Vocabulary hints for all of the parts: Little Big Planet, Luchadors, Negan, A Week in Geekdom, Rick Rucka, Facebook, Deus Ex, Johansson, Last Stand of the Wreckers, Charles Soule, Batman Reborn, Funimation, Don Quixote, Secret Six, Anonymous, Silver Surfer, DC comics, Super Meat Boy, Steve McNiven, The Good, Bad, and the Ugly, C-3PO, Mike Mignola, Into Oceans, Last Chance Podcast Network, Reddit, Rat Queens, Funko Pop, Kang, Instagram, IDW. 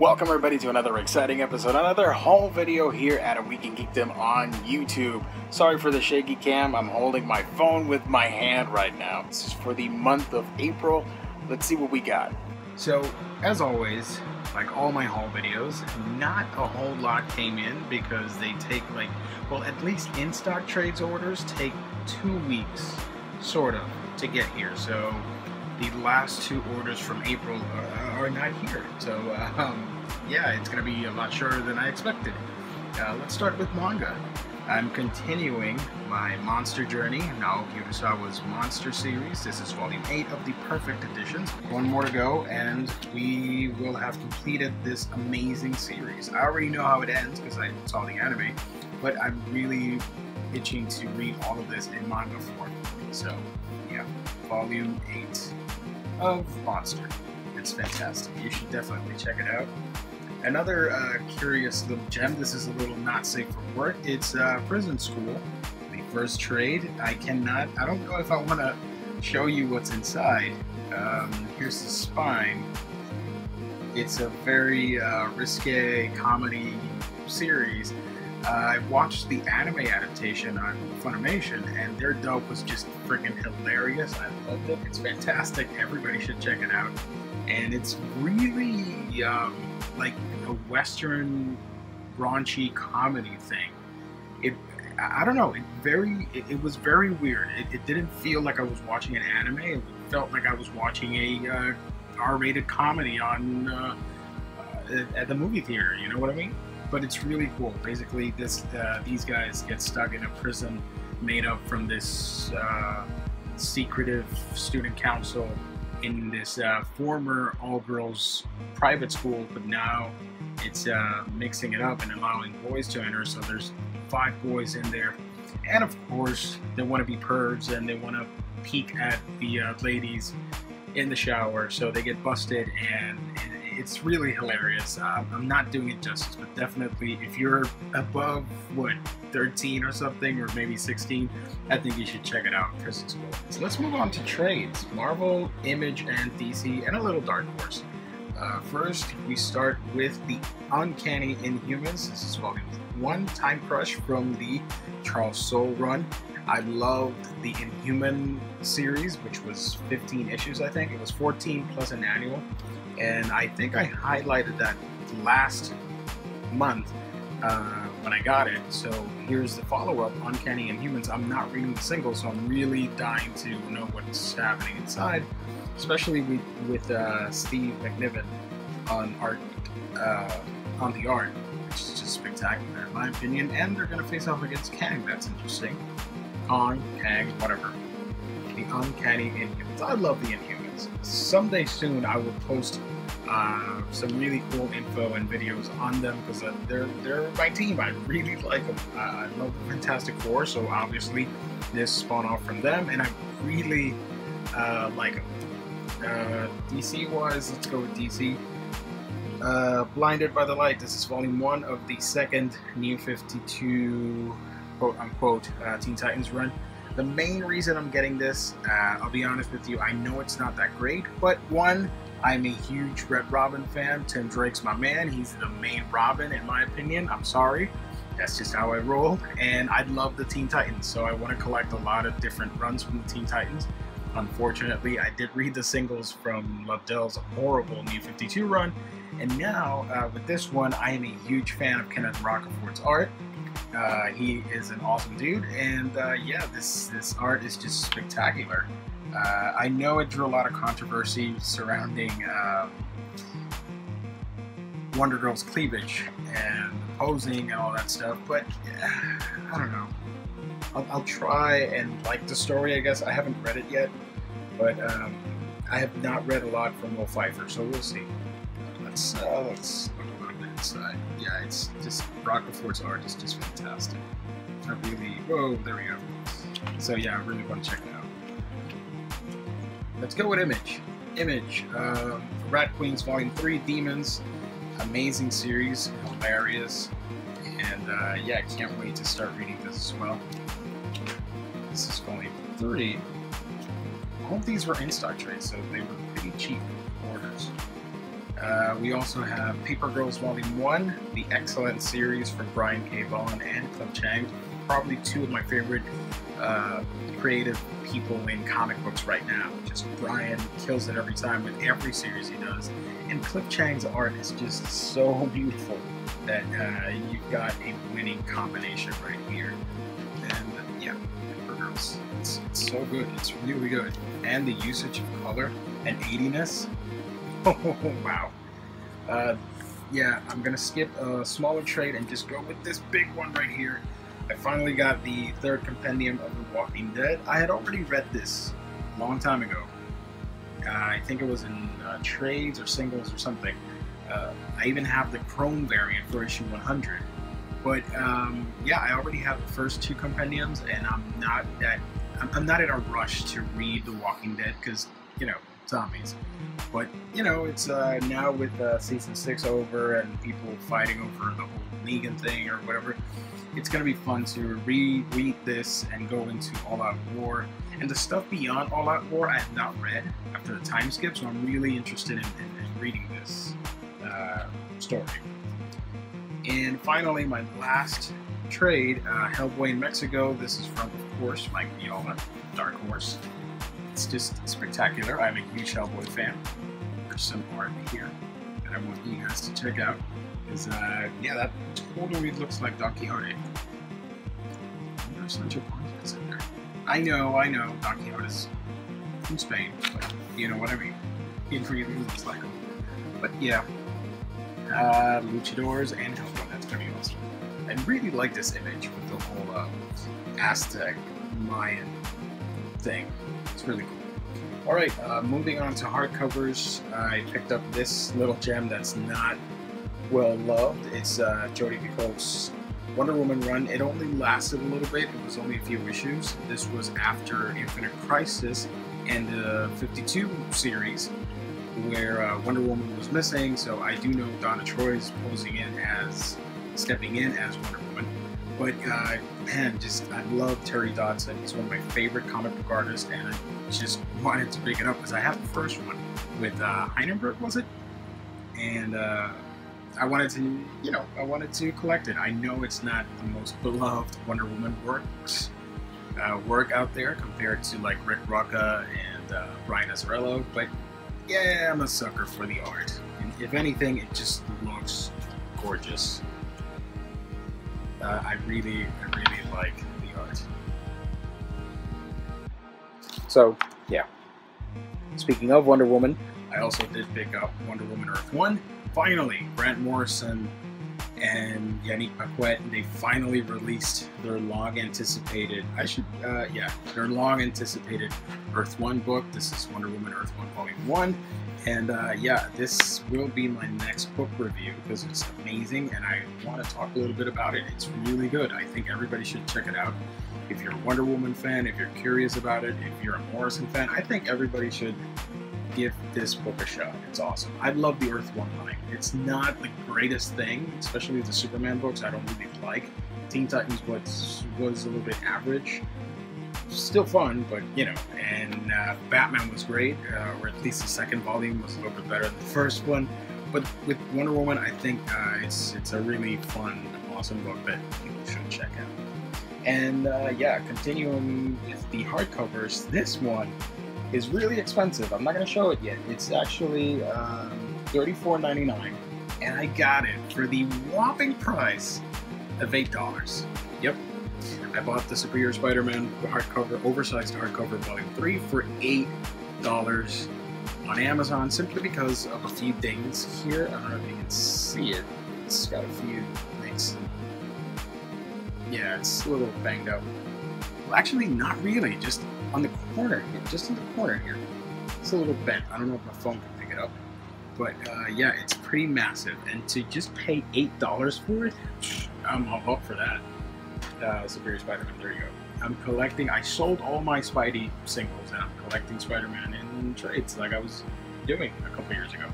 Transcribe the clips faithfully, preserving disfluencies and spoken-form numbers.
Welcome everybody to another exciting episode, another haul video here at A Week in Geekdom on YouTube. Sorry for the shaky cam, I'm holding my phone with my hand right now. This is for the month of April. Let's see what we got. So, as always, like all my haul videos, not a whole lot came in because they take like, well at least in-stock trades orders take two weeks, sort of, to get here. So, the last two orders from April are, are not here. So, um, yeah, it's going to be a lot shorter than I expected. Uh, let's start with manga. I'm continuing my monster journey, Naoki Urasawa's Monster series. This is volume eight of the Perfect Editions. One more to go, and we will have completed this amazing series. I already know how it ends because I saw the anime, but I'm really itching to read all of this in manga form. So, yeah, volume eight. Of Monster. It's fantastic. You should definitely check it out. Another uh, curious little gem, this is a little not safe for work, it's uh, Prison School, the first trade. I cannot, I don't know if I want to show you what's inside. Um, here's the spine. It's a very uh, risque comedy series. Uh, I watched the anime adaptation on Funimation, and their dub was just freaking hilarious. I loved it. It's fantastic. Everybody should check it out. And it's really um, like a Western raunchy comedy thing. It, I don't know. It very, it, it was very weird. It, it didn't feel like I was watching an anime. It felt like I was watching a uh, R-rated comedy on uh, uh, at the movie theater. You know what I mean? But it's really cool. Basically, this uh, these guys get stuck in a prison made up from this uh, secretive student council in this uh, former all-girls private school, but now it's uh, mixing it up and allowing boys to enter. So there's five boys in there, and of course they want to be pervs and they want to peek at the uh, ladies in the shower. So they get busted, and it, it's really hilarious. Uh, I'm not doing it justice, but definitely if you're above, what, thirteen or something, or maybe sixteen, I think you should check it out. Prison School. So let's move on to trades. Marvel, Image, and D C, and a little Dark Horse. Uh, first, we start with the Uncanny Inhumans. This is volume one, Time Crush from the Charles Soule run. I loved the Inhuman series, which was fifteen issues, I think. It was fourteen plus an annual. And I think I highlighted that last month uh, when I got it. So here's the follow-up, Uncanny Inhumans. I'm not reading the single, so I'm really dying to know what's happening inside, especially with, with uh, Steve McNiven on art, uh, on the art, which is just spectacular in my opinion. And they're going to face off against Kang. That's interesting. Kong, Kang, whatever. The Uncanny Inhumans. I love the Inhumans. Someday soon I will post uh, some really cool info and videos on them because uh, they're, they're my team. I really like them. Uh, I love the Fantastic Four, so obviously this spawned off from them, and I really uh, like them. Uh, D C-wise, let's go with D C. Uh, Blinded by the Light. This is volume one of the second New fifty-two quote-unquote uh, Teen Titans run. The main reason I'm getting this, uh, I'll be honest with you, I know it's not that great, but one, I'm a huge Red Robin fan. Tim Drake's my man. He's the main Robin, in my opinion. I'm sorry. That's just how I roll. And I love the Teen Titans, so I want to collect a lot of different runs from the Teen Titans. Unfortunately, I did read the singles from Lobdell's horrible New fifty-two run, and now, uh, with this one, I am a huge fan of Kenneth Rocafort's art. Uh, he is an awesome dude, and uh, yeah, this this art is just spectacular. Uh, I know it drew a lot of controversy surrounding um, Wonder Girl's cleavage and posing and all that stuff, but uh, I don't know. I'll, I'll try and like the story, I guess. I haven't read it yet, but um, I have not read a lot from Will Pfeiffer, so we'll see. Let's uh, let's. Side. Yeah, it's just Rocafort's art is just fantastic. I really, whoa, there we go. So yeah, I really want to check it out. Let's go with Image. Image, uh, Rat Queens Volume three, Demons. Amazing series, hilarious. And uh, yeah, I can't wait to start reading this as well. This is Volume three. All of these were in-stock trades, so they were pretty cheap orders. Uh, we also have Paper Girls Volume one, the excellent series from Brian K. Vaughan and Cliff Chiang. Probably two of my favorite uh, creative people in comic books right now. Just Brian kills it every time with every series he does. And Cliff Chiang's art is just so beautiful that uh, you've got a winning combination right here. And yeah, Paper Girls, it's, it's so good. It's really good. And the usage of color and eightiness. Oh, wow. Uh, yeah, I'm going to skip a smaller trade and just go with this big one right here. I finally got the third compendium of The Walking Dead. I had already read this a long time ago. Uh, I think it was in uh, trades or singles or something. Uh, I even have the Chrome variant for issue one hundred. But um, yeah, I already have the first two compendiums, and I'm not that I'm, I'm not in a rush to read The Walking Dead because, you know, zombies. But you know, it's uh, now with uh, season six over and people fighting over the whole Negan thing or whatever, it's gonna be fun to reread this and go into All Out War. And the stuff beyond All Out War I have not read after the time skip, so I'm really interested in, in, in reading this uh, story. And finally, my last trade, uh, Hellboy in Mexico. This is from, of course, Mike Mignola, Dark Horse. It's just spectacular. I'm a huge Hellboy fan. There's some art here that I want you guys to check out. Is uh, yeah, that totally looks like Don Quixote. There's such a confidence in there. I know, I know, Don Quixote's from Spain, but you know what I mean. He really looks like him. But yeah, uh, luchadors and Hellboy. That's pretty awesome. I really like this image with the whole uh, Aztec Mayan thing. It's really cool. All right, uh, moving on to hardcovers. I picked up this little gem that's not well loved. It's uh, Jodi Picoult's Wonder Woman run. It only lasted a little bit. It was only a few issues. This was after Infinite Crisis and the fifty-two series where uh, Wonder Woman was missing. So I do know Donna Troy's posing in as, stepping in as Wonder Woman. But uh, man, just I love Terry Dodson. He's one of my favorite comic book artists, and I just wanted to pick it up because I have the first one with uh, Heinenberg, was it? And uh, I wanted to, you know, I wanted to collect it. I know it's not the most beloved Wonder Woman works uh, work out there compared to like Rick Rucka and uh, Brian Azzarello, but yeah, I'm a sucker for the art. And if anything, it just looks gorgeous. Uh, I really, I really like the art. So, yeah. Speaking of Wonder Woman, I also did pick up Wonder Woman Earth One. Finally, Grant Morrison and Yannick Paquette, they finally released their long-anticipated, I should, uh, yeah, their long-anticipated Earth One book. This is Wonder Woman Earth One Volume one. And uh, yeah, this will be my next book review because it's amazing and I want to talk a little bit about it. It's really good. I think everybody should check it out. If you're a Wonder Woman fan, if you're curious about it, if you're a Morrison fan, I think everybody should give this book a shot. It's awesome. I love the Earth One line. It's not the greatest thing, especially the Superman books I don't really like. Teen Titans was, was a little bit average. Still fun, but you know, and uh, Batman was great, uh, or at least the second volume was a little bit better than the first one. But with Wonder Woman, I think uh, it's it's a really fun, awesome book that people should check out. And uh, yeah, continuing with the hardcovers, this one is really expensive. I'm not going to show it yet. It's actually um, thirty-four ninety-nine, and I got it for the whopping price of eight dollars. Yep. I bought the Superior Spider-Man hardcover, oversized hardcover Volume three for eight dollars on Amazon simply because of a few things here. I don't know if you can see it. It's got a few things. Yeah, it's a little banged up. Well, actually, not really. Just on the corner here. Just in the corner here. It's a little bent. I don't know if my phone can pick it up. But uh, yeah, it's pretty massive. And to just pay eight dollars for it, I'm all up for that. Uh, Superior Spider-Man, there you go. I'm collecting, I sold all my Spidey singles and I'm collecting Spider-Man in trades like I was doing a couple years ago.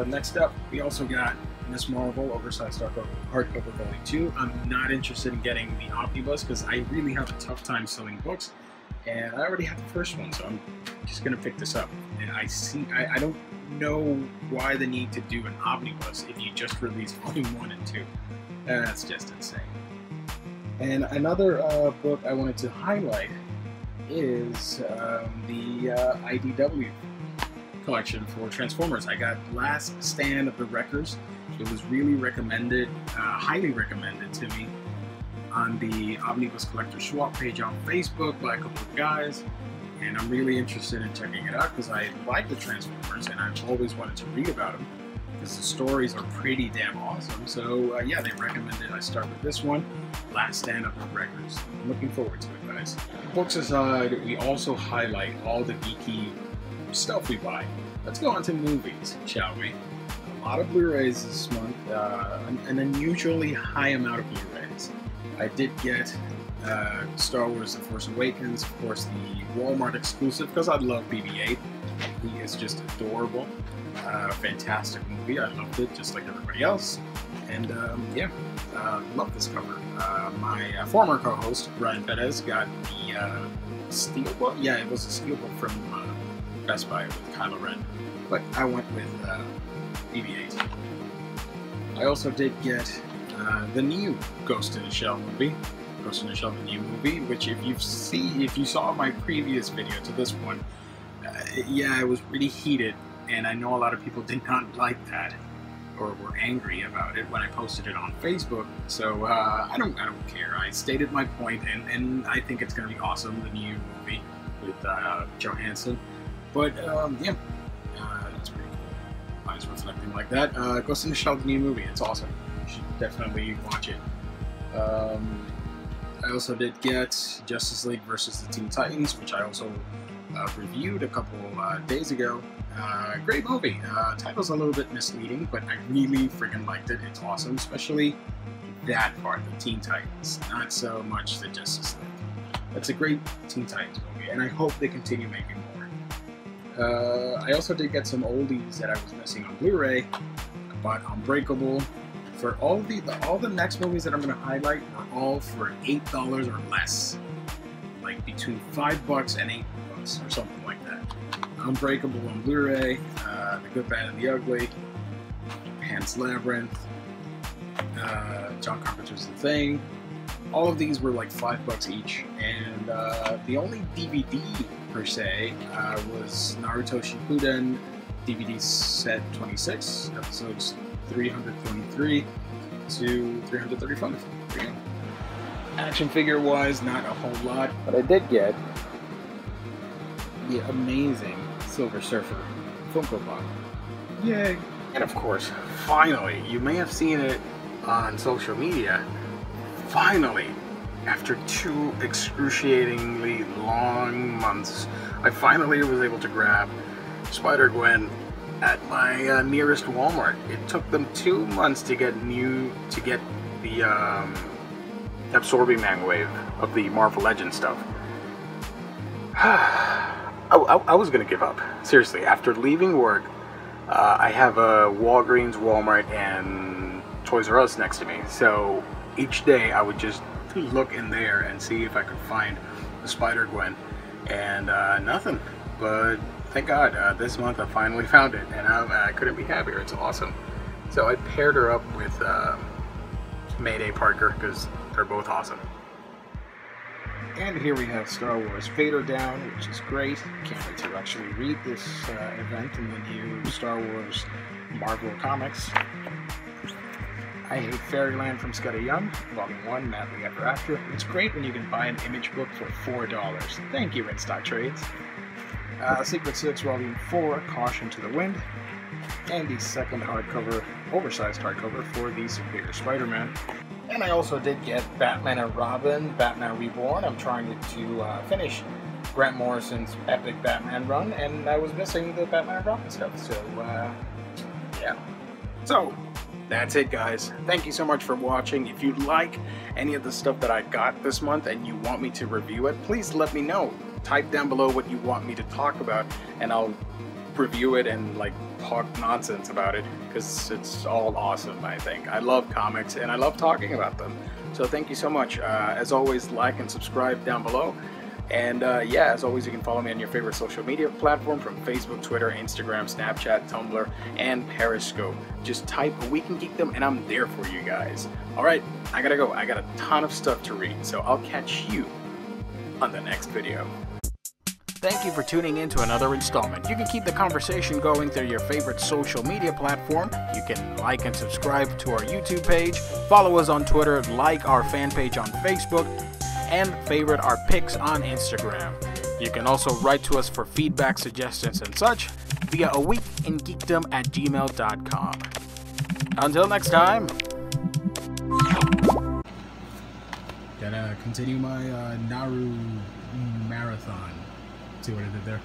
Uh, next up, we also got Miz Marvel Oversized Hardcover Volume two. I'm not interested in getting the omnibus because I really have a tough time selling books and I already have the first one, so I'm just going to pick this up. And I see, I, I don't know why the need to do an omnibus if you just released volume one and two. And that's just insane. And another uh, book I wanted to highlight is um, the uh, I D W collection for Transformers. I got Last Stand of the Wreckers. It was really recommended, uh, highly recommended to me on the Omnibus Collector Swap page on Facebook by a couple of guys. And I'm really interested in checking it out because I like the Transformers and I've always wanted to read about them because the stories are pretty damn awesome. So uh, yeah, they recommended I start with this one, Last Stand of the Wreckers. I'm looking forward to it, guys. Books aside, we also highlight all the geeky stuff we buy. Let's go on to movies, shall we? A lot of Blu-rays this month, uh, an unusually high amount of Blu-rays. I did get uh, Star Wars The Force Awakens, of course the Walmart exclusive, because I love B B eight. He is just adorable. Uh, fantastic movie, I loved it, just like everybody else. And um, yeah, uh, love this cover. Uh, my uh, former co-host, Brian Perez, got the uh, steelbook? Yeah, it was a steelbook from uh, Best Buy with Kylo Ren. But I went with uh, B B eight. I also did get uh, the new Ghost in the Shell movie, Ghost in the Shell, the new movie, which if you see, if you saw my previous video to this one, uh, yeah, it was really heated, and I know a lot of people did not like that or were angry about it when I posted it on Facebook. So uh, I don't, I don't care. I stated my point, and and I think it's going to be awesome, the new movie with uh, Johansson. But um, yeah. Uh, it's pretty cool. Eyes reflecting like that. Uh, Ghost in the Shell, the new movie. It's awesome. You should definitely watch it. Um, I also did get Justice League versus the Teen Titans, which I also uh, reviewed a couple uh, days ago. Uh, great movie. Uh, title's a little bit misleading, but I really freaking liked it. It's awesome, especially that part, the Teen Titans. Not so much the Justice League. That's a great Teen Titans movie, and I hope they continue making more. Uh, I also did get some oldies that I was missing on Blu-ray. I bought Unbreakable. For all the, the all the next movies that I'm going to highlight are all for eight dollars or less, like between five bucks and eight bucks or something like that. Unbreakable on Blu-ray, uh, The Good, Bad, and the Ugly, Pan's Labyrinth, uh, John Carpenter's The Thing. All of these were like five bucks each, and uh, the only D V D per se uh, was Naruto Shippuden D V D set twenty-six, episodes three twenty-three to three thirty-five. Action figure wise, not a whole lot, but I did get the amazing Silver Surfer Funko Pop. Yay! And of course, finally, you may have seen it on social media. Finally, after two excruciatingly long months, I finally was able to grab Spider-Gwen at my uh, nearest Walmart. It took them two months to get new to get the um, absorbing man wave of the Marvel Legends stuff. I, I, I was gonna give up, seriously. After leaving work, uh, I have a Walgreens, Walmart, and Toys R Us next to me, so each day I would just look in there and see if I could find a Spider-Gwen, and uh, nothing. But thank God, uh, this month I finally found it, and I, I couldn't be happier. It's awesome. So I paired her up with uh, Mayday Parker because they're both awesome. And here we have Star Wars Vader Down, which is great. Can't wait to actually read this uh, event in the new Star Wars Marvel Comics. I Hate Fairyland from Scudder Young, Volume one, Madly Ever After. It's great when you can buy an image book for four dollars. Thank you, Redstock Trades. Uh, Secret Six, Volume four, Caution to the Wind. And the second hardcover, oversized hardcover, for the Superior Spider-Man. And I also did get Batman and Robin, Batman Reborn. I'm trying to, to uh, finish Grant Morrison's epic Batman run, and I was missing the Batman and Robin stuff, so uh, yeah. So that's it, guys. Thank you so much for watching. If you like any of the stuff that I got this month and you want me to review it, please let me know. Type down below what you want me to talk about, and I'll review it and like talk nonsense about it, because it's all awesome, I think. I love comics, and I love talking about them. So thank you so much. Uh, as always, like and subscribe down below. And uh, yeah, as always, you can follow me on your favorite social media platform, from Facebook, Twitter, Instagram, Snapchat, Tumblr, and Periscope. Just type We Can Geek Them, and I'm there for you guys. All right, I gotta go. I got a ton of stuff to read, so I'll catch you on the next video. Thank you for tuning in to another installment. You can keep the conversation going through your favorite social media platform. You can like and subscribe to our YouTube page, follow us on Twitter, like our fan page on Facebook, and favorite our pics on Instagram. You can also write to us for feedback, suggestions, and such via a week in geekdom at gmail dot com. Until next time. Gonna continue my uh, Naru marathon. See what I did there?